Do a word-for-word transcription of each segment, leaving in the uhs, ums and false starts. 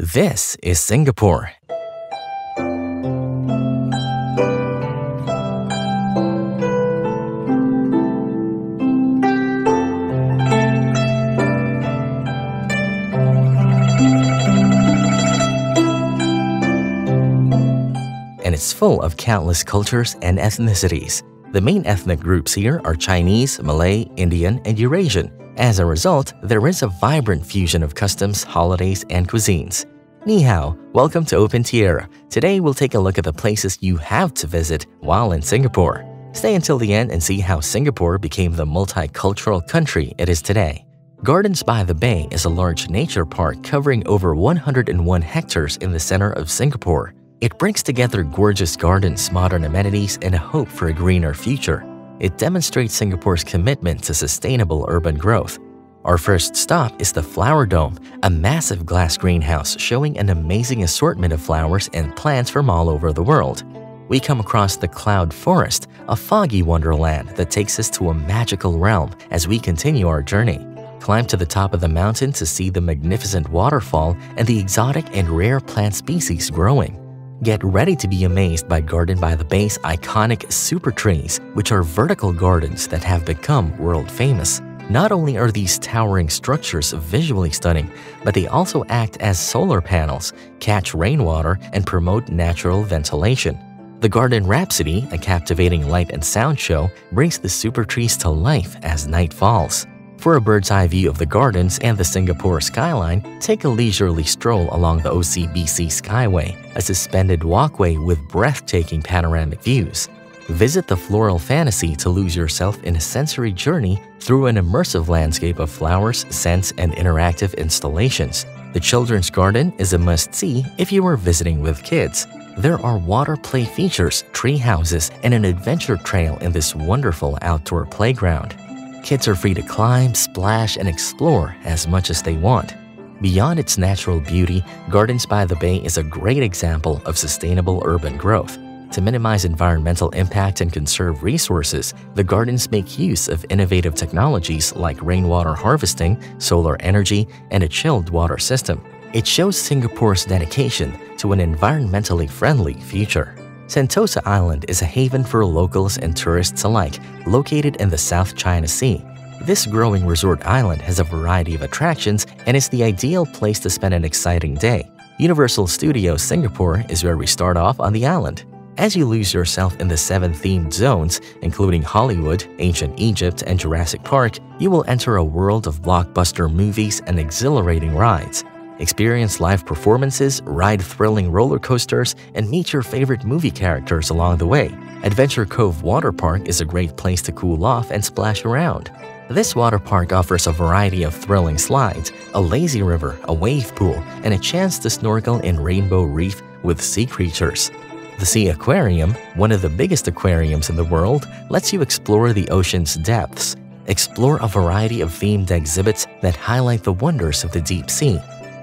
This is Singapore. And it's full of countless cultures and ethnicities. The main ethnic groups here are Chinese, Malay, Indian, and Eurasian. As a result, there is a vibrant fusion of customs, holidays, and cuisines. Ni hao, welcome to Opentiera. Today we'll take a look at the places you have to visit while in Singapore. Stay until the end and see how Singapore became the multicultural country it is today. Gardens by the Bay is a large nature park covering over one hundred one hectares in the center of Singapore. It brings together gorgeous gardens, modern amenities, and a hope for a greener future. It demonstrates Singapore's commitment to sustainable urban growth. Our first stop is the Flower Dome, a massive glass greenhouse showing an amazing assortment of flowers and plants from all over the world. We come across the Cloud Forest, a foggy wonderland that takes us to a magical realm as we continue our journey. Climb to the top of the mountain to see the magnificent waterfall and the exotic and rare plant species growing. Get ready to be amazed by Garden by the Bay's iconic super trees, which are vertical gardens that have become world-famous. Not only are these towering structures visually stunning, but they also act as solar panels, catch rainwater, and promote natural ventilation. The Garden Rhapsody, a captivating light and sound show, brings the super trees to life as night falls. For a bird's-eye view of the gardens and the Singapore skyline, take a leisurely stroll along the O C B C Skyway, a suspended walkway with breathtaking panoramic views. Visit the Floral Fantasy to lose yourself in a sensory journey through an immersive landscape of flowers, scents, and interactive installations. The Children's Garden is a must-see if you are visiting with kids. There are water play features, tree houses, and an adventure trail in this wonderful outdoor playground. Kids are free to climb, splash, and explore as much as they want. Beyond its natural beauty, Gardens by the Bay is a great example of sustainable urban growth. To minimize environmental impact and conserve resources, the gardens make use of innovative technologies like rainwater harvesting, solar energy, and a chilled water system. It shows Singapore's dedication to an environmentally friendly future. Sentosa Island is a haven for locals and tourists alike, located in the South China Sea. This growing resort island has a variety of attractions and is the ideal place to spend an exciting day. Universal Studios Singapore is where we start off on the island. As you lose yourself in the seven themed zones, including Hollywood, Ancient Egypt, and Jurassic Park, you will enter a world of blockbuster movies and exhilarating rides. Experience live performances, ride thrilling roller coasters, and meet your favorite movie characters along the way. Adventure Cove Water Park is a great place to cool off and splash around. This water park offers a variety of thrilling slides, a lazy river, a wave pool, and a chance to snorkel in Rainbow Reef with sea creatures. The Sea Aquarium, one of the biggest aquariums in the world, lets you explore the ocean's depths. Explore a variety of themed exhibits that highlight the wonders of the deep sea.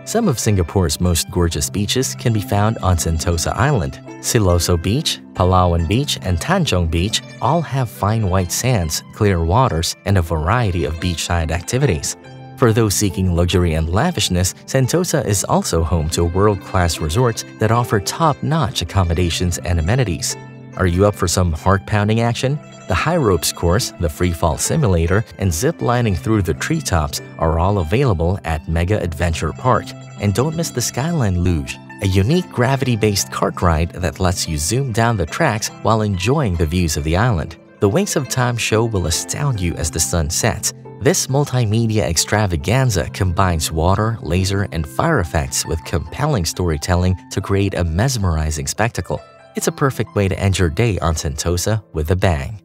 Some of Singapore's most gorgeous beaches can be found on Sentosa Island. Siloso Beach, Palawan Beach, and Tanjong Beach all have fine white sands, clear waters, and a variety of beachside activities. For those seeking luxury and lavishness, Sentosa is also home to world-class resorts that offer top-notch accommodations and amenities. Are you up for some heart-pounding action? The high ropes course, the free-fall simulator, and zip-lining through the treetops are all available at Mega Adventure Park. And don't miss the Skyline Luge, a unique gravity-based kart ride that lets you zoom down the tracks while enjoying the views of the island. The Wings of Time show will astound you as the sun sets. This multimedia extravaganza combines water, laser, and fire effects with compelling storytelling to create a mesmerizing spectacle. It's a perfect way to end your day on Sentosa with a bang.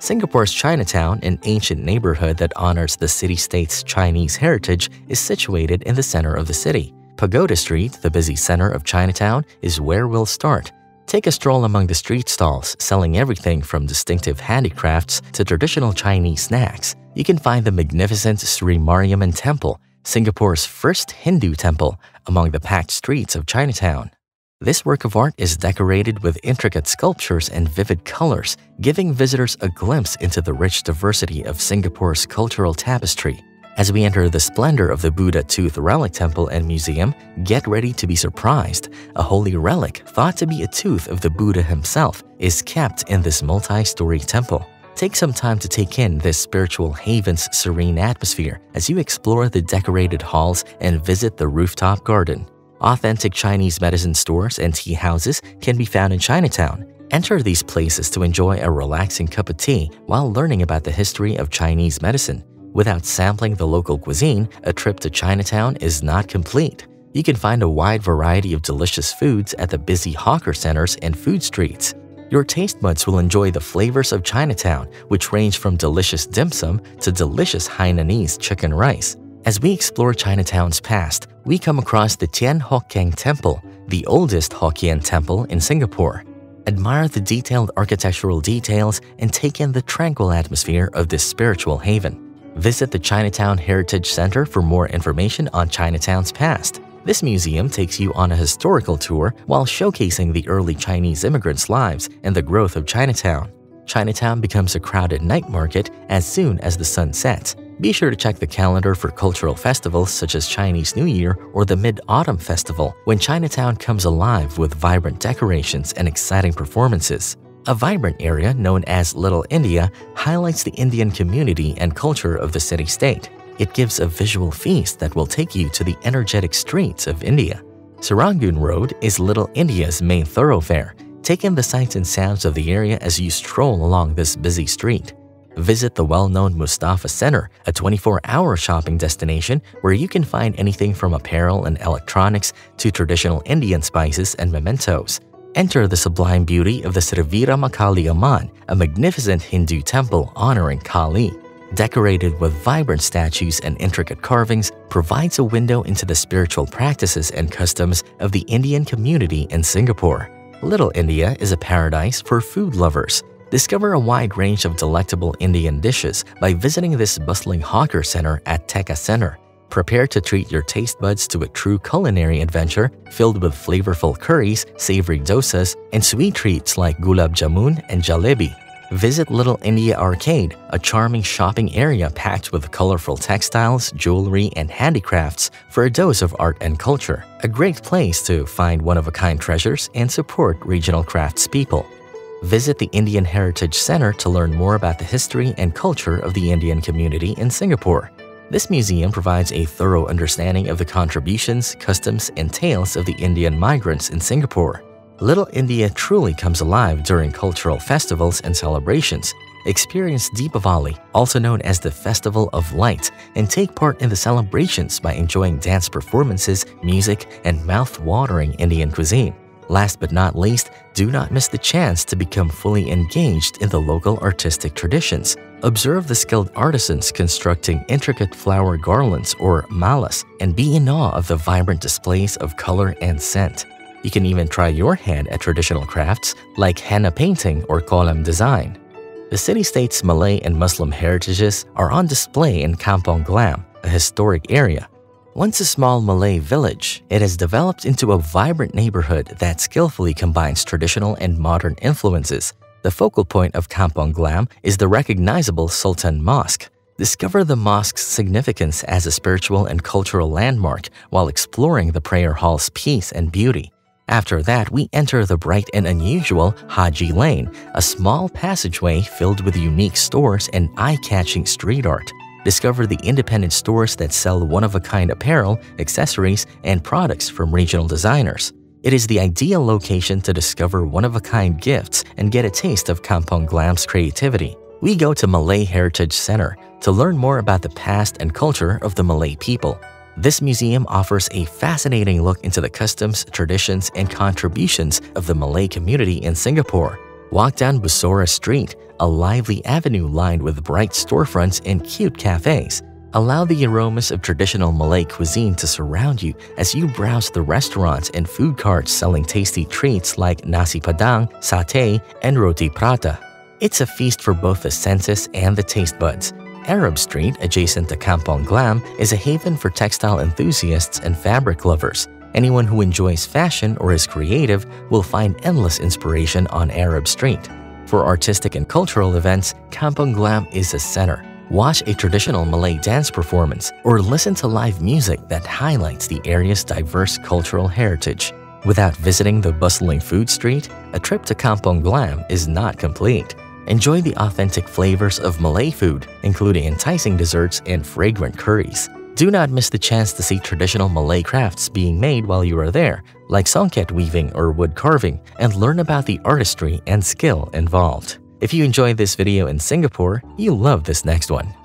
Singapore's Chinatown, an ancient neighborhood that honors the city-state's Chinese heritage, is situated in the center of the city. Pagoda Street, the busy center of Chinatown, is where we'll start. Take a stroll among the street stalls, selling everything from distinctive handicrafts to traditional Chinese snacks. You can find the magnificent Sri Mariamman Temple, Singapore's first Hindu temple, among the packed streets of Chinatown. This work of art is decorated with intricate sculptures and vivid colors, giving visitors a glimpse into the rich diversity of Singapore's cultural tapestry. As we enter the splendor of the Buddha Tooth Relic Temple and Museum, get ready to be surprised. A holy relic thought to be a tooth of the Buddha himself is kept in this multi-story temple. Take some time to take in this spiritual haven's serene atmosphere as you explore the decorated halls and visit the rooftop garden. Authentic Chinese medicine stores and tea houses can be found in Chinatown. Enter these places to enjoy a relaxing cup of tea while learning about the history of Chinese medicine. Without sampling the local cuisine, a trip to Chinatown is not complete. You can find a wide variety of delicious foods at the busy hawker centers and food streets. Your taste buds will enjoy the flavors of Chinatown, which range from delicious dim sum to delicious Hainanese chicken rice. As we explore Chinatown's past, we come across the Thian Hock Keng Temple, the oldest Hokkien temple in Singapore. Admire the detailed architectural details and take in the tranquil atmosphere of this spiritual haven. Visit the Chinatown Heritage Center for more information on Chinatown's past. This museum takes you on a historical tour while showcasing the early Chinese immigrants' lives and the growth of Chinatown. Chinatown becomes a crowded night market as soon as the sun sets. Be sure to check the calendar for cultural festivals such as Chinese New Year or the Mid-Autumn Festival, when Chinatown comes alive with vibrant decorations and exciting performances. A vibrant area known as Little India highlights the Indian community and culture of the city-state. It gives a visual feast that will take you to the energetic streets of India. Serangoon Road is Little India's main thoroughfare. Take in the sights and sounds of the area as you stroll along this busy street. Visit the well-known Mustafa Centre, a twenty-four hour shopping destination where you can find anything from apparel and electronics to traditional Indian spices and mementos. Enter the sublime beauty of the Sri Veeramakaliamman, a magnificent Hindu temple honoring Kali. Decorated with vibrant statues and intricate carvings, provides a window into the spiritual practices and customs of the Indian community in Singapore. Little India is a paradise for food lovers. Discover a wide range of delectable Indian dishes by visiting this bustling hawker center at Tekka Center. Prepare to treat your taste buds to a true culinary adventure filled with flavorful curries, savory dosas, and sweet treats like gulab jamun and jalebi. Visit Little India Arcade, a charming shopping area packed with colorful textiles, jewelry, and handicrafts for a dose of art and culture. A great place to find one-of-a-kind treasures and support regional craftspeople. Visit the Indian Heritage Center to learn more about the history and culture of the Indian community in Singapore. This museum provides a thorough understanding of the contributions, customs, and tales of the Indian migrants in Singapore. Little India truly comes alive during cultural festivals and celebrations. Experience Deepavali, also known as the Festival of Light, and take part in the celebrations by enjoying dance performances, music, and mouth-watering Indian cuisine. Last but not least, do not miss the chance to become fully engaged in the local artistic traditions. Observe the skilled artisans constructing intricate flower garlands or malas and be in awe of the vibrant displays of color and scent. You can even try your hand at traditional crafts like henna painting or kolam design. The city-state's Malay and Muslim heritages are on display in Kampong Glam, a historic area. Once a small Malay village, it has developed into a vibrant neighborhood that skillfully combines traditional and modern influences. The focal point of Kampong Glam is the recognizable Sultan Mosque. Discover the mosque's significance as a spiritual and cultural landmark while exploring the prayer hall's peace and beauty. After that, we enter the bright and unusual Haji Lane, a small passageway filled with unique stores and eye-catching street art. Discover the independent stores that sell one-of-a-kind apparel, accessories, and products from regional designers. It is the ideal location to discover one-of-a-kind gifts and get a taste of Kampong Glam's creativity. We go to Malay Heritage Center to learn more about the past and culture of the Malay people. This museum offers a fascinating look into the customs, traditions, and contributions of the Malay community in Singapore. Walk down Bussorah Street, a lively avenue lined with bright storefronts and cute cafes. Allow the aromas of traditional Malay cuisine to surround you as you browse the restaurants and food carts selling tasty treats like nasi padang, satay, and roti prata. It's a feast for both the senses and the taste buds. Arab Street, adjacent to Kampong Glam, is a haven for textile enthusiasts and fabric lovers. Anyone who enjoys fashion or is creative will find endless inspiration on Arab Street. For artistic and cultural events, Kampong Glam is a center. watch a traditional Malay dance performance, or listen to live music that highlights the area's diverse cultural heritage. Without visiting the bustling food street, a trip to Kampong Glam is not complete. Enjoy the authentic flavors of Malay food, including enticing desserts and fragrant curries. Do not miss the chance to see traditional Malay crafts being made while you are there, like songket weaving or wood carving, and learn about the artistry and skill involved. If you enjoyed this video in Singapore, you'll love this next one.